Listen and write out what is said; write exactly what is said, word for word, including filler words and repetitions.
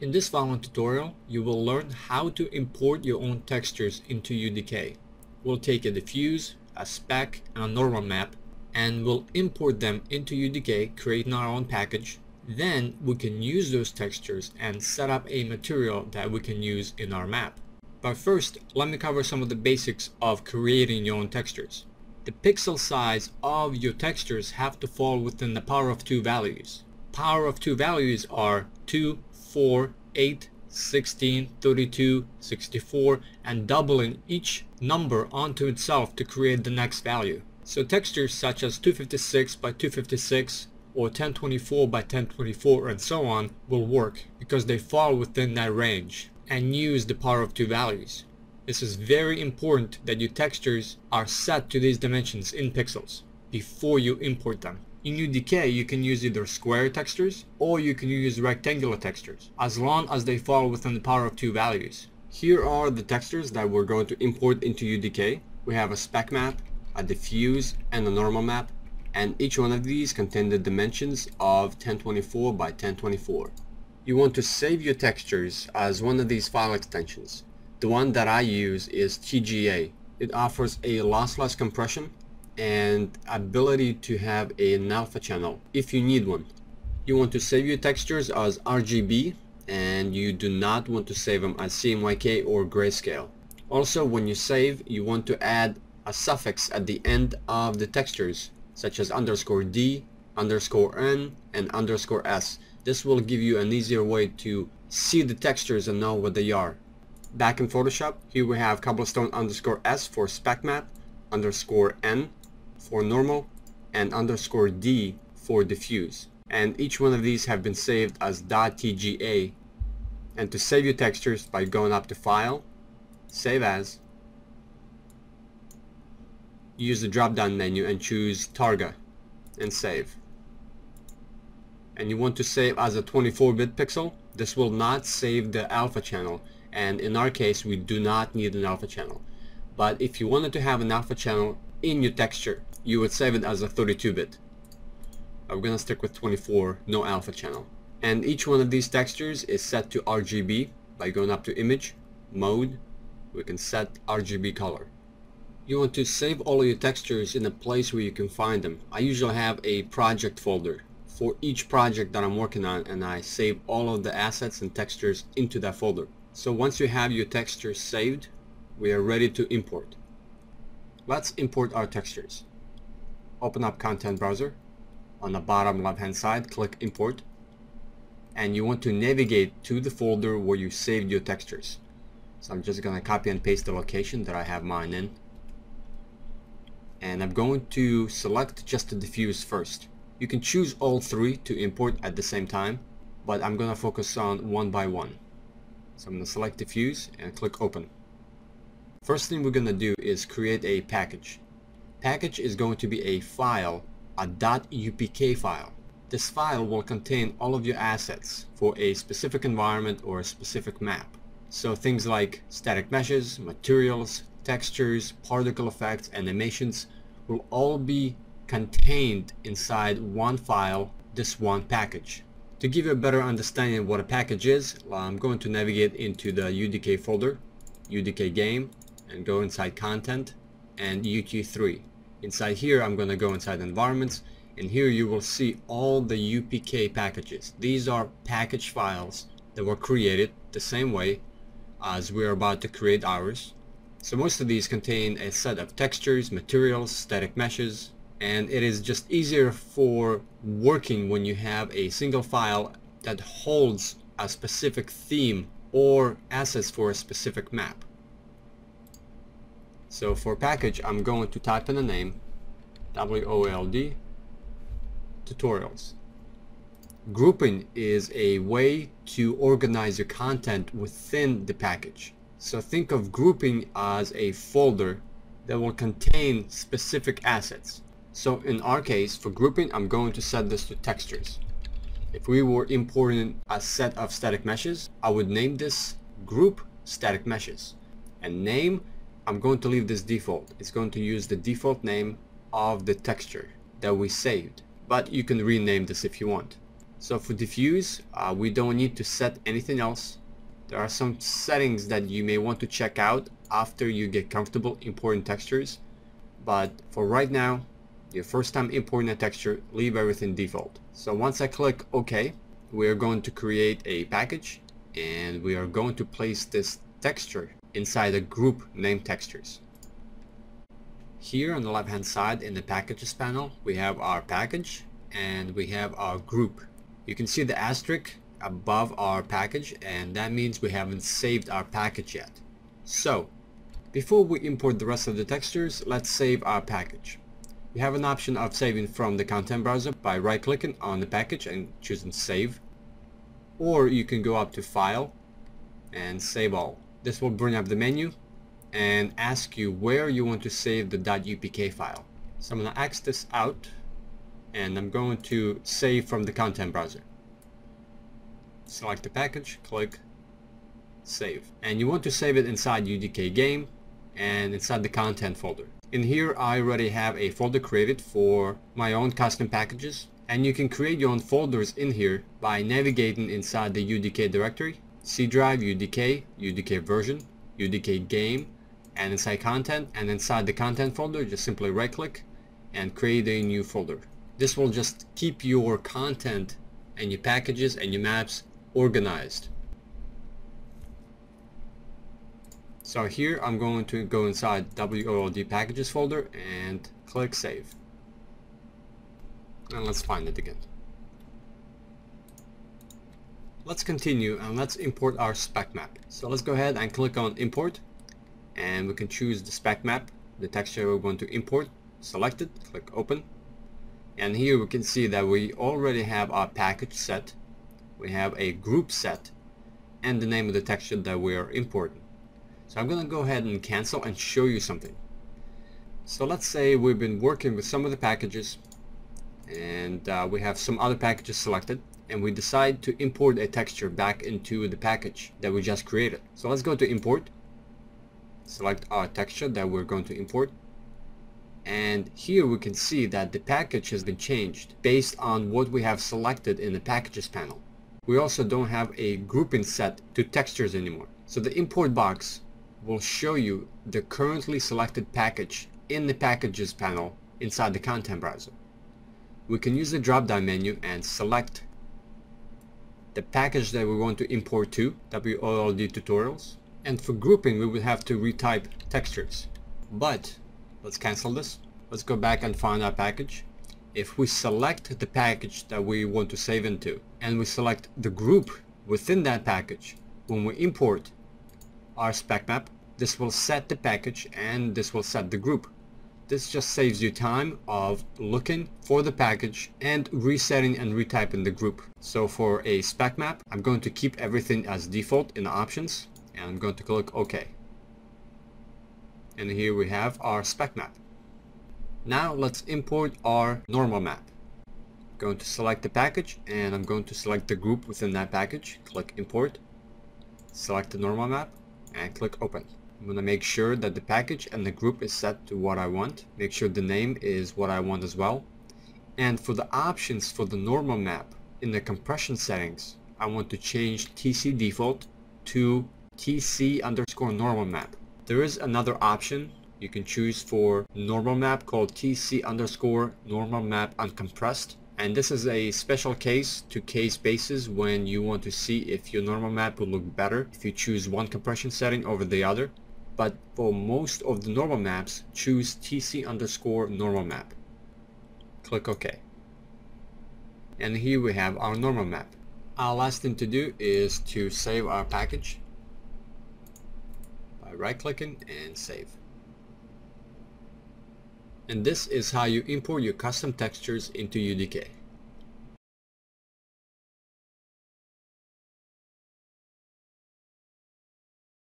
In this following tutorial, you will learn how to import your own textures into U D K. We'll take a diffuse, a speck, and a normal map, and we'll import them into U D K, creating our own package. Then we can use those textures and set up a material that we can use in our map. But first, let me cover some of the basics of creating your own textures. The pixel size of your textures have to fall within the power of two values. Power of two values are two, four, eight, sixteen, thirty-two, sixty-four, and doubling each number onto itself to create the next value. So textures such as two fifty-six by two fifty-six or ten twenty-four by ten twenty-four and so on will work because they fall within that range and use the power of two values. This is very important that your textures are set to these dimensions in pixels before you import them. In U D K, you can use either square textures or you can use rectangular textures as long as they fall within the power of two values. Here are the textures that we're going to import into U D K. We have a speck map, a diffuse, and a normal map, and each one of these contain the dimensions of ten twenty-four by ten twenty-four. You want to save your textures as one of these file extensions. The one that I use is T G A. It offers a lossless compression and ability to have an alpha channel if you need one. You want to save your textures as R G B, and you do not want to save them as C M Y K or grayscale. Also, when you save, you want to add a suffix at the end of the textures, such as underscore D, underscore N, and underscore S. This will give you an easier way to see the textures and know what they are. Back in Photoshop, here we have cobblestone underscore S for spec map, underscore N for normal, and underscore D for diffuse, and each one of these have been saved as .tga. And to save your textures, by going up to File, Save As, use the drop down menu and choose Targa and save. And you want to save as a twenty-four bit pixel. This will not save the alpha channel, and in our case we do not need an alpha channel. But if you wanted to have an alpha channel in your texture, you would save it as a thirty-two bit. I'm gonna stick with twenty-four, no alpha channel. And each one of these textures is set to R G B by going up to Image, Mode. We can set R G B color. You want to save all of your textures in a place where you can find them. I usually have a project folder for each project that I'm working on, and I save all of the assets and textures into that folder. So once you have your textures saved, we are ready to import. Let's import our textures. Open up Content Browser. On the bottom left hand side, click Import, and you want to navigate to the folder where you saved your textures. So I'm just gonna copy and paste the location that I have mine in, and I'm going to select just the diffuse first. You can choose all three to import at the same time, but I'm gonna focus on one by one. So I'm gonna select diffuse and click Open. First thing we're going to do is create a package. Package is going to be a file, a .upk file. This file will contain all of your assets for a specific environment or a specific map. So things like static meshes, materials, textures, particle effects, animations will all be contained inside one file, this one package. To give you a better understanding of what a package is, I'm going to navigate into the U D K folder, U D K game, and go inside Content and U T three. Inside here I'm going to go inside Environments, and here you will see all the U P K packages. These are package files that were created the same way as we are about to create ours. So most of these contain a set of textures, materials, static meshes, and it is just easier for working when you have a single file that holds a specific theme or assets for a specific map. So for package, I'm going to type in a name, W O L D, tutorials. Grouping is a way to organize your content within the package. So think of grouping as a folder that will contain specific assets. So in our case, for grouping, I'm going to set this to textures. If we were importing a set of static meshes, I would name this group static meshes, and name, I'm going to leave this default. It's going to use the default name of the texture that we saved, but you can rename this if you want. So for diffuse, uh, we don't need to set anything else. There are some settings that you may want to check out after you get comfortable importing textures, but for right now, your first time importing a texture, leave everything default. So once I click OK, we are going to create a package, and we are going to place this texture inside a group named textures. Here on the left hand side in the packages panel, we have our package and we have our group. You can see the asterisk above our package, and that means we haven't saved our package yet. So before we import the rest of the textures, let's save our package. You have an option of saving from the content browser by right clicking on the package and choosing save, or you can go up to file and save all. This will bring up the menu and ask you where you want to save the .upk file. So I'm going to X this out, and I'm going to save from the content browser. Select the package, click save. And you want to save it inside U D K game and inside the content folder. In here I already have a folder created for my own custom packages, and you can create your own folders in here by navigating inside the U D K directory, C drive, U D K, U D K version, U D K game, and inside content, and inside the content folder just simply right click and create a new folder. This will just keep your content and your packages and your maps organized. So here I'm going to go inside W O L D packages folder and click save, and let's find it again. Let's continue and let's import our spec map. So let's go ahead and click on import, and we can choose the spec map, the texture we're going to import, select it, click open, and here we can see that we already have our package set, we have a group set, and the name of the texture that we are importing. So I'm going to go ahead and cancel and show you something. So let's say we've been working with some of the packages, and uh, we have some other packages selected, and we decide to import a texture back into the package that we just created. So let's go to import, select our texture that we're going to import, and here we can see that the package has been changed based on what we have selected in the packages panel. We also don't have a grouping set to textures anymore. So the import box will show you the currently selected package in the packages panel inside the content browser. We can use the drop-down menu and select the package that we want to import to, W O L D tutorials, and for grouping we would have to retype textures. But let's cancel this, let's go back and find our package. If we select the package that we want to save into and we select the group within that package, when we import our spec map, this will set the package and this will set the group. This just saves you time of looking for the package and resetting and retyping the group. So for a spec map, I'm going to keep everything as default in the options, and I'm going to click OK. And here we have our spec map. Now let's import our normal map. I'm going to select the package, and I'm going to select the group within that package, click import, select the normal map, and click open. I'm going to make sure that the package and the group is set to what I want. Make sure the name is what I want as well. And for the options for the normal map, in the compression settings, I want to change T C_default to T C_normal_map. There is another option you can choose for normal map called T C_normal_map_uncompressed. And this is a special case to case basis when you want to see if your normal map will look better if you choose one compression setting over the other. But for most of the normal maps, choose T C underscore normal map. Click OK. And here we have our normal map. Our last thing to do is to save our package by right clicking and save. And this is how you import your custom textures into U D K.